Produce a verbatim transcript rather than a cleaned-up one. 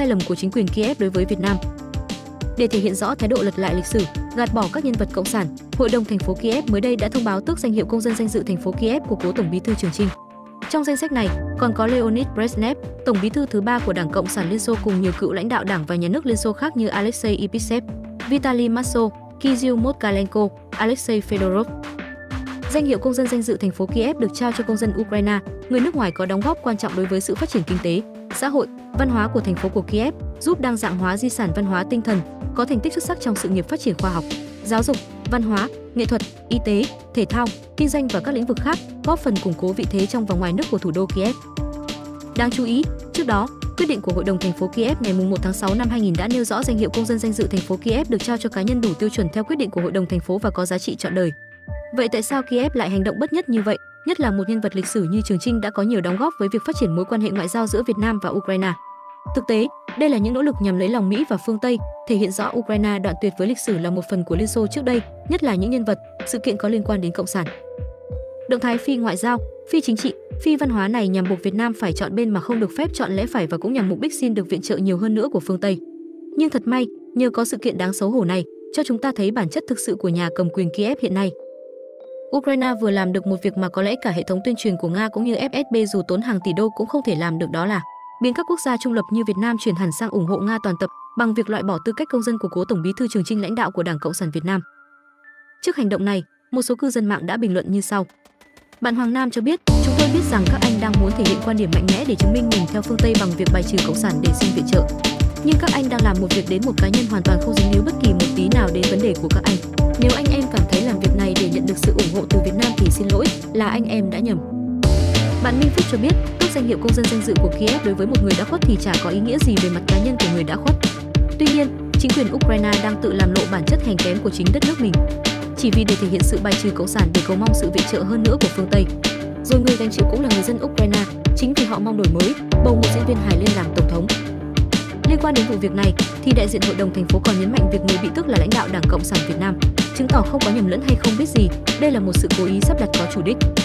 sai lầm của chính quyền Kiev đối với Việt Nam. Để thể hiện rõ thái độ lật lại lịch sử, gạt bỏ các nhân vật cộng sản, Hội đồng thành phố Kiev mới đây đã thông báo tước danh hiệu công dân danh dự thành phố Kiev của cố Tổng Bí thư Trường Chinh. Trong danh sách này còn có Leonid Brezhnev, Tổng Bí thư thứ ba của Đảng Cộng sản Liên Xô cùng nhiều cựu lãnh đạo Đảng và Nhà nước Liên Xô khác như Alexey Epishev, Vitali Maso, Kizil Modkalenko, Alexey Fedorov. Danh hiệu công dân danh dự thành phố Kiev được trao cho công dân Ukraine, người nước ngoài có đóng góp quan trọng đối với sự phát triển kinh tế, xã hội, văn hóa của thành phố của Kiev, giúp đa dạng hóa di sản văn hóa tinh thần, có thành tích xuất sắc trong sự nghiệp phát triển khoa học, giáo dục, văn hóa, nghệ thuật, y tế, thể thao, kinh doanh và các lĩnh vực khác, góp phần củng cố vị thế trong và ngoài nước của thủ đô Kiev. Đáng chú ý, trước đó, quyết định của Hội đồng thành phố Kiev ngày mùng một tháng sáu năm hai nghìn đã nêu rõ danh hiệu công dân danh dự thành phố Kiev được trao cho cá nhân đủ tiêu chuẩn theo quyết định của Hội đồng thành phố và có giá trị trọn đời. Vậy tại sao Kiev lại hành động bất nhất như vậy, nhất là một nhân vật lịch sử như Trường Chinh đã có nhiều đóng góp với việc phát triển mối quan hệ ngoại giao giữa Việt Nam và Ukraine? Thực tế, đây là những nỗ lực nhằm lấy lòng Mỹ và phương Tây, thể hiện rõ Ukraine đoạn tuyệt với lịch sử là một phần của Liên Xô trước đây, nhất là những nhân vật, sự kiện có liên quan đến cộng sản. Động thái phi ngoại giao, phi chính trị, phi văn hóa này nhằm buộc Việt Nam phải chọn bên mà không được phép chọn lẽ phải và cũng nhằm mục đích xin được viện trợ nhiều hơn nữa của phương Tây. Nhưng thật may, nhờ có sự kiện đáng xấu hổ này, cho chúng ta thấy bản chất thực sự của nhà cầm quyền Kiev hiện nay. Ukraine vừa làm được một việc mà có lẽ cả hệ thống tuyên truyền của Nga cũng như ép ét bê dù tốn hàng tỷ đô cũng không thể làm được, đó là biến các quốc gia trung lập như Việt Nam chuyển hẳn sang ủng hộ Nga toàn tập bằng việc loại bỏ tư cách công dân của cố Tổng Bí thư Trường Chinh, lãnh đạo của Đảng Cộng sản Việt Nam. Trước hành động này, một số cư dân mạng đã bình luận như sau. Bạn Hoàng Nam cho biết, chúng tôi biết rằng các anh đang muốn thể hiện quan điểm mạnh mẽ để chứng minh mình theo phương Tây bằng việc bài trừ cộng sản để xin viện trợ. Nhưng các anh đang làm một việc đến một cá nhân hoàn toàn không dính líu bất kỳ một tí nào đến vấn đề của các anh. Nếu anh em cảm thấy làm việc này để nhận được sự ủng hộ từ Việt Nam thì xin lỗi, là anh em đã nhầm. Bạn Minh Phúc cho biết, tước danh hiệu công dân danh dự của Kiev đối với một người đã khuất thì chả có ý nghĩa gì về mặt cá nhân của người đã khuất. Tuy nhiên, chính quyền Ukraine đang tự làm lộ bản chất hèn kém của chính đất nước mình, chỉ vì để thể hiện sự bài trừ cộng sản để cầu mong sự viện trợ hơn nữa của phương Tây. Rồi người gánh chịu cũng là người dân Ukraine, chính vì họ mong đổi mới, bầu một diễn viên hài lên làm tổng thống. Liên quan đến vụ việc này, thì đại diện Hội đồng thành phố còn nhấn mạnh việc người bị tước là lãnh đạo Đảng Cộng sản Việt Nam, chứng tỏ không có nhầm lẫn hay không biết gì, đây là một sự cố ý sắp đặt có chủ đích.